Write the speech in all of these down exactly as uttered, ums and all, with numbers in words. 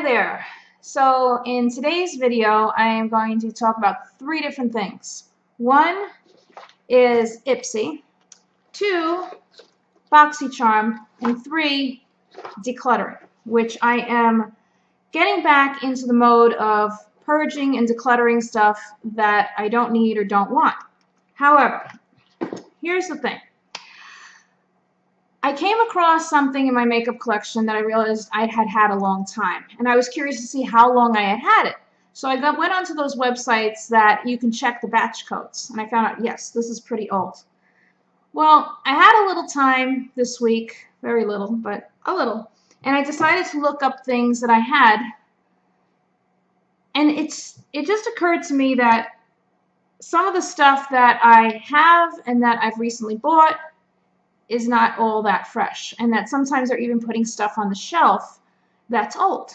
Hi there! So in today's video I am going to talk about three different things. One is Ipsy, two, BoxyCharm, and three, decluttering, which I am getting back into the mode of purging and decluttering stuff that I don't need or don't want. However, here's the thing. I came across something in my makeup collection that I realized I had had a long time, and I was curious to see how long I had had it. So I got, went onto those websites that you can check the batch codes, and I found out, yes, this is pretty old. Well, I had a little time this week, very little, but a little, and I decided to look up things that I had, and it's it just occurred to me that some of the stuff that I have and that I've recently bought is not all that fresh, and that sometimes they're even putting stuff on the shelf that's old.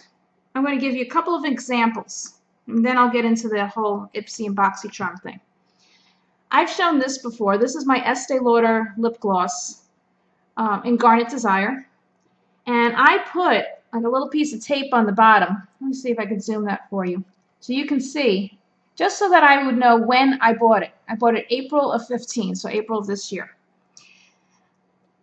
I'm going to give you a couple of examples, and then I'll get into the whole Ipsy and BoxyCharm thing. I've shown this before. This is my Estée Lauder lip gloss um, in Garnet Desire, and I put like a little piece of tape on the bottom. Let me see if I can zoom that for you, so you can see, just so that I would know when I bought it. I bought it April of fifteen, so April of this year.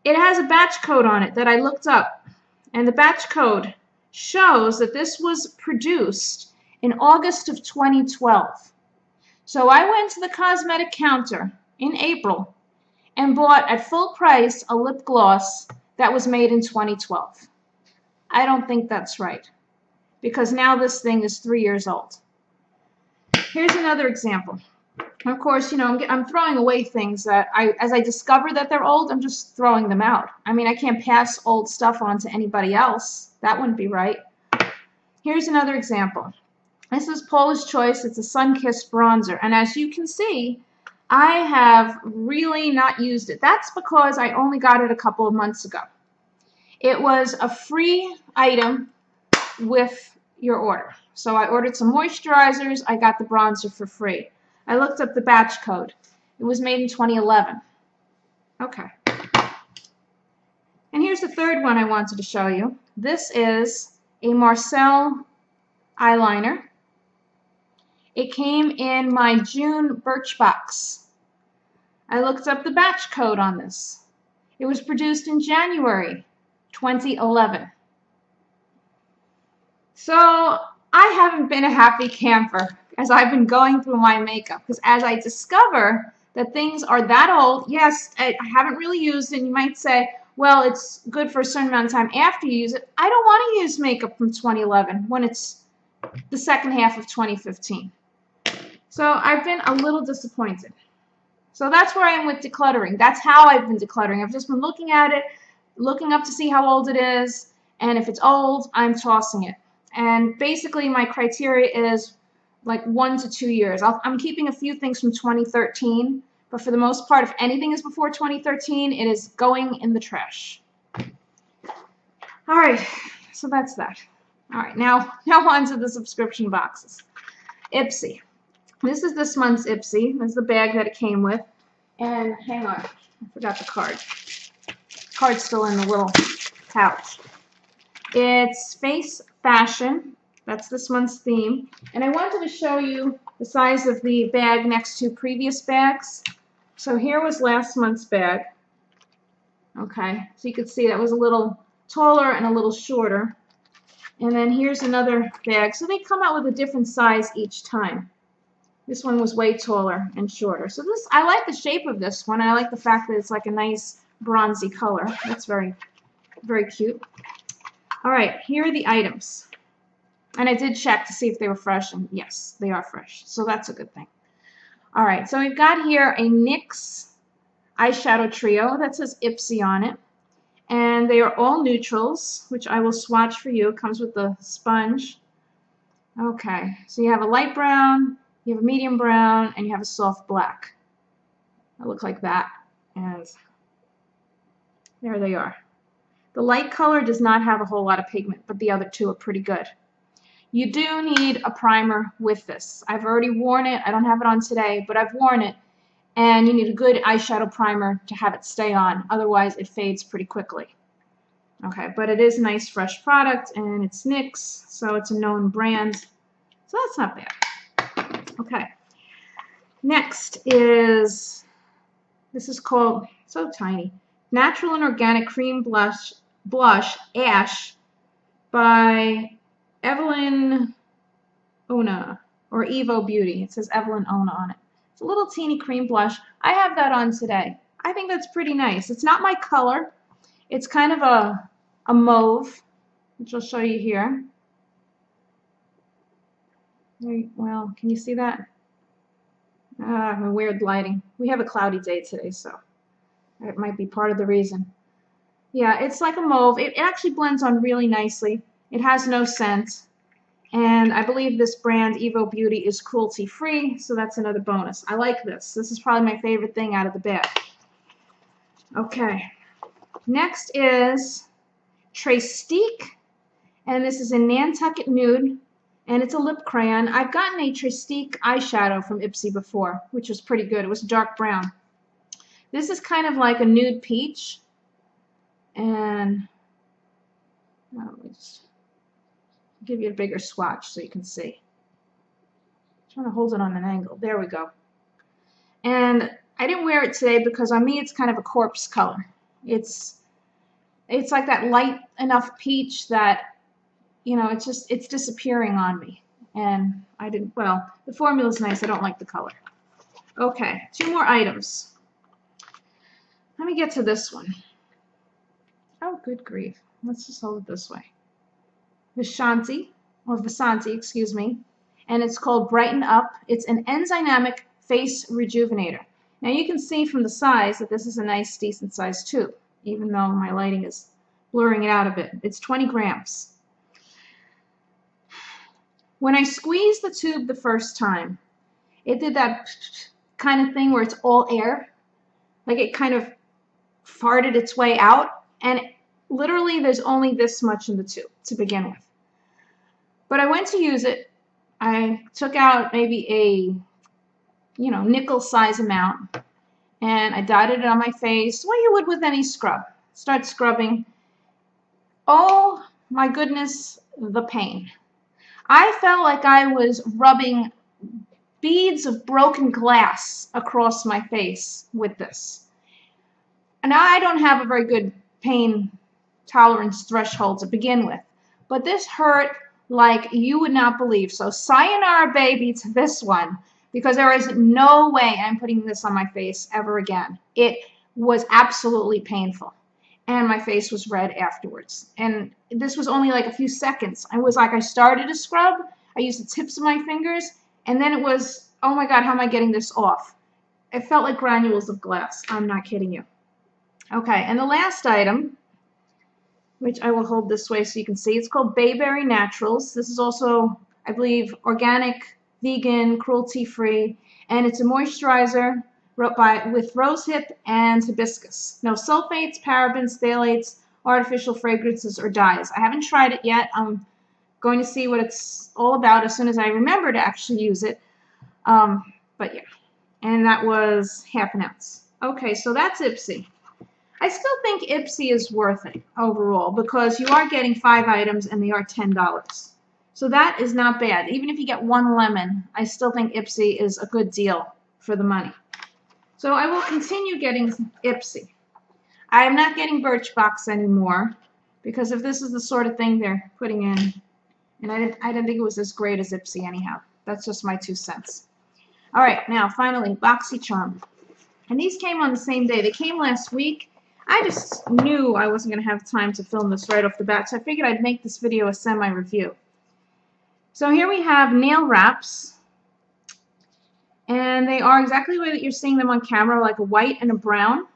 It has a batch code on it that I looked up, and the batch code shows that this was produced in August of twenty twelve. So I went to the cosmetic counter in April and bought at full price a lip gloss that was made in twenty twelve. I don't think that's right, because now this thing is three years old. Here's another example. Of course, you know, I'm, I'm throwing away things that I, as I discover that they're old, I'm just throwing them out. I mean, I can't pass old stuff on to anybody else. That wouldn't be right. Here's another example. This is Paula's Choice. It's a sun-kissed bronzer. And as you can see, I have really not used it. That's because I only got it a couple of months ago. It was a free item with your order. So I ordered some moisturizers. I got the bronzer for free. I looked up the batch code. It was made in twenty eleven. Okay. And here's the third one I wanted to show you. This is a Marcelle eyeliner. It came in my June Birchbox. I looked up the batch code on this. It was produced in January twenty eleven. So I haven't been a happy camper as I've been going through my makeup, because as I discover that things are that old, yes, I haven't really used it, and you might say, well, it's good for a certain amount of time after you use it. I don't want to use makeup from twenty eleven when it's the second half of twenty fifteen. So I've been a little disappointed. So that's where I am with decluttering. That's how I've been decluttering. I've just been looking at it, looking up to see how old it is, and if it's old, I'm tossing it. And basically my criteria is like one to two years. I'll, I'm keeping a few things from twenty thirteen, but for the most part, if anything is before twenty thirteen, it is going in the trash. All right, so that's that. All right, now, now on to the subscription boxes. Ipsy. This is this month's Ipsy. This is the bag that it came with. And hang on, I forgot the card. The card's still in the little pouch. It's Face Fashion. That's this month's theme. And I wanted to show you the size of the bag next to previous bags. So here was last month's bag. Okay, so you could see that was a little taller and a little shorter. And then here's another bag. So they come out with a different size each time. This one was way taller and shorter. So this, I like the shape of this one. I like the fact that it's like a nice bronzy color. That's very, very cute. All right, here are the items. And I did check to see if they were fresh, and yes, they are fresh. So that's a good thing. All right, so we've got here a NYX eyeshadow trio that says Ipsy on it. And they are all neutrals, which I will swatch for you. It comes with the sponge. Okay, so you have a light brown, you have a medium brown, and you have a soft black. I look like that, and there they are. The light color does not have a whole lot of pigment, but the other two are pretty good. You do need a primer with this. I've already worn it. I don't have it on today, but I've worn it. And you need a good eyeshadow primer to have it stay on. Otherwise, it fades pretty quickly. Okay, but it is nice fresh product, and it's N Y X, so it's a known brand, so that's not bad. Okay, next is, this is called, so tiny, Natural and Organic Cream Blush, Blush Ash by Evelyn Ona, or Evio Beauty. It says Evelyn Ona on it. It's a little teeny cream blush. I have that on today. I think that's pretty nice. It's not my color. It's kind of a, a mauve, which I'll show you here. Well, can you see that? Ah, my weird lighting. We have a cloudy day today, so it might be part of the reason. Yeah, it's like a mauve. It, it actually blends on really nicely. It has no scent. And I believe this brand, Evio Beauty, is cruelty-free, so that's another bonus. I like this. This is probably my favorite thing out of the bag. Okay. Next is Tristique, and this is a Nantucket Nude, and it's a lip crayon. I've gotten a Tristique eyeshadow from Ipsy before, which was pretty good. It was dark brown. This is kind of like a nude peach, and oh, let me just give you a bigger swatch so you can see. I'm trying to hold it on an angle. There we go. And I didn't wear it today because on me it's kind of a corpse color. It's it's like that light enough peach that, you know, it's just, it's disappearing on me. And I didn't, well, the formula's nice. I don't like the color. Okay, two more items. Let me get to this one. Oh, good grief. Let's just hold it this way. Vasanti, or Vasanti, excuse me. And it's called Brighten Up. It's an enzymic face rejuvenator. Now you can see from the size that this is a nice, decent size tube, even though my lighting is blurring it out a bit. It's twenty grams. When I squeezed the tube the first time, it did that kind of thing where it's all air, like it kind of farted its way out, and literally there's only this much in the tube to begin with. But I went to use it. I took out maybe a you know, nickel size amount, and I dotted it on my face, what you would with any scrub. Start scrubbing. Oh my goodness, the pain. I felt like I was rubbing beads of broken glass across my face with this. And I don't have a very good pain tolerance threshold to begin with, but this hurt like you would not believe. So sayonara baby to this one, because there is no way I'm putting this on my face ever again. It was absolutely painful, and my face was red afterwards. And this was only like a few seconds. I was like, I started to scrub, I used the tips of my fingers, and then it was, oh my God, how am I getting this off? It felt like granules of glass. I'm not kidding you. Okay, and the last item, which I will hold this way so you can see, it's called Bayberry Naturals. This is also, I believe, organic, vegan, cruelty-free, and it's a moisturizer by, with rosehip and hibiscus. No sulfates, parabens, phthalates, artificial fragrances, or dyes. I haven't tried it yet. I'm going to see what it's all about as soon as I remember to actually use it. Um, but yeah, and that was half an ounce. Okay, so that's Ipsy. I still think Ipsy is worth it overall because you are getting five items and they are ten dollars. So that is not bad. Even if you get one lemon, I still think Ipsy is a good deal for the money. So I will continue getting Ipsy. I am not getting Birchbox anymore because if this is the sort of thing they're putting in, and I didn't, I didn't think it was as great as Ipsy anyhow. That's just my two cents. All right, now finally, BoxyCharm. And these came on the same day. They came last week. I just knew I wasn't going to have time to film this right off the bat, so I figured I'd make this video a semi-review. So here we have nail wraps, and they are exactly the way that you're seeing them on camera, like a white and a brown,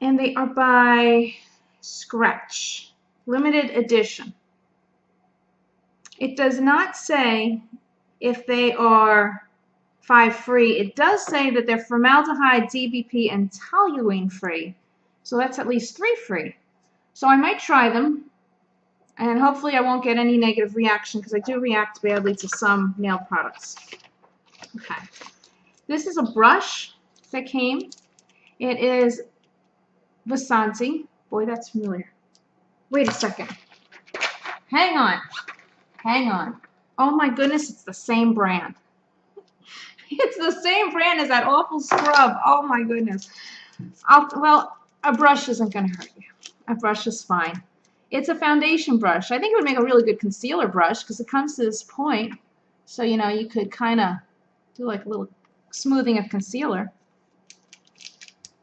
and they are by Scratch Limited Edition. It does not say if they are five free. It does say that they're formaldehyde, D B P, and toluene free, so that's at least three free. So I might try them. And hopefully I won't get any negative reaction because I do react badly to some nail products. Okay. This is a brush that came. It is Vasanti Boy, that's familiar. Wait a second. Hang on. Hang on. Oh my goodness, it's the same brand. It's the same brand as that awful scrub. Oh my goodness. I'll, well, a brush isn't going to hurt you. A brush is fine. It's a foundation brush. I think it would make a really good concealer brush because it comes to this point. So, you know, you could kind of do like a little smoothing of concealer.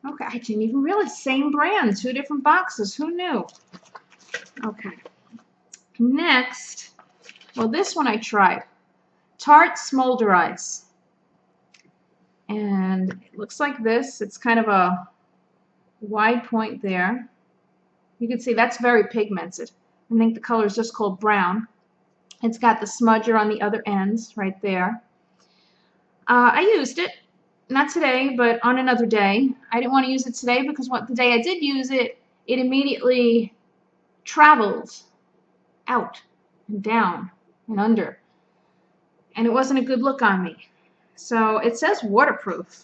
Okay, I didn't even realize. Same brand, two different boxes. Who knew? Okay. Next, well, this one I tried. Tarte Smolderize. And it looks like this. It's kind of a wide point there. You can see that's very pigmented. I think the color is just called brown. It's got the smudger on the other ends right there. Uh, I used it, not today, but on another day. I didn't want to use it today because what the day I did use it, it immediately traveled out and down and under. And it wasn't a good look on me. So it says waterproof.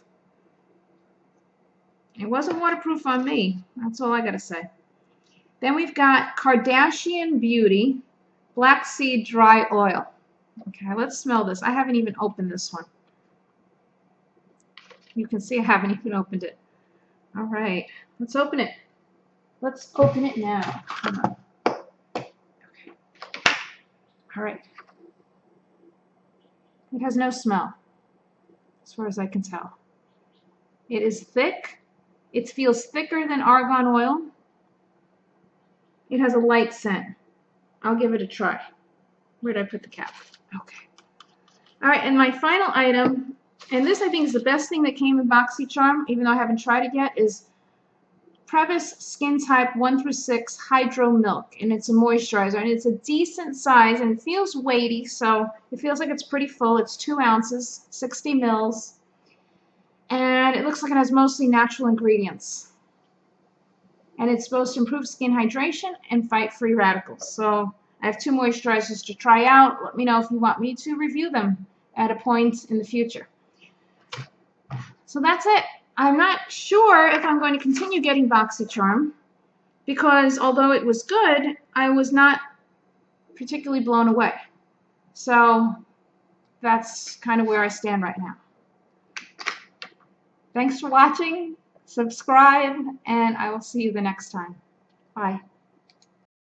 It wasn't waterproof on me. That's all I gotta say. Then we've got Kardashian Beauty Black Seed Dry Oil. Okay, let's smell this. I haven't even opened this one. You can see I haven't even opened it. All right, let's open it. Let's open it now. Come on. Okay. All right. It has no smell, as far as I can tell. It is thick. It feels thicker than argan oil. It has a light scent. I'll give it a try. Where did I put the cap? Okay. All right, and my final item, and this I think is the best thing that came in BoxyCharm, even though I haven't tried it yet, is Previse Skin Type one through six Hydro Milk, and it's a moisturizer, and it's a decent size, and it feels weighty, so it feels like it's pretty full. It's two ounces, sixty mils, and it looks like it has mostly natural ingredients. And it's supposed to improve skin hydration and fight free radicals. So I have two moisturizers to try out. Let me know if you want me to review them at a point in the future. So that's it. I'm not sure if I'm going to continue getting BoxyCharm because although it was good, I was not particularly blown away. So that's kind of where I stand right now. Thanks for watching. Subscribe, and I will see you the next time. Bye.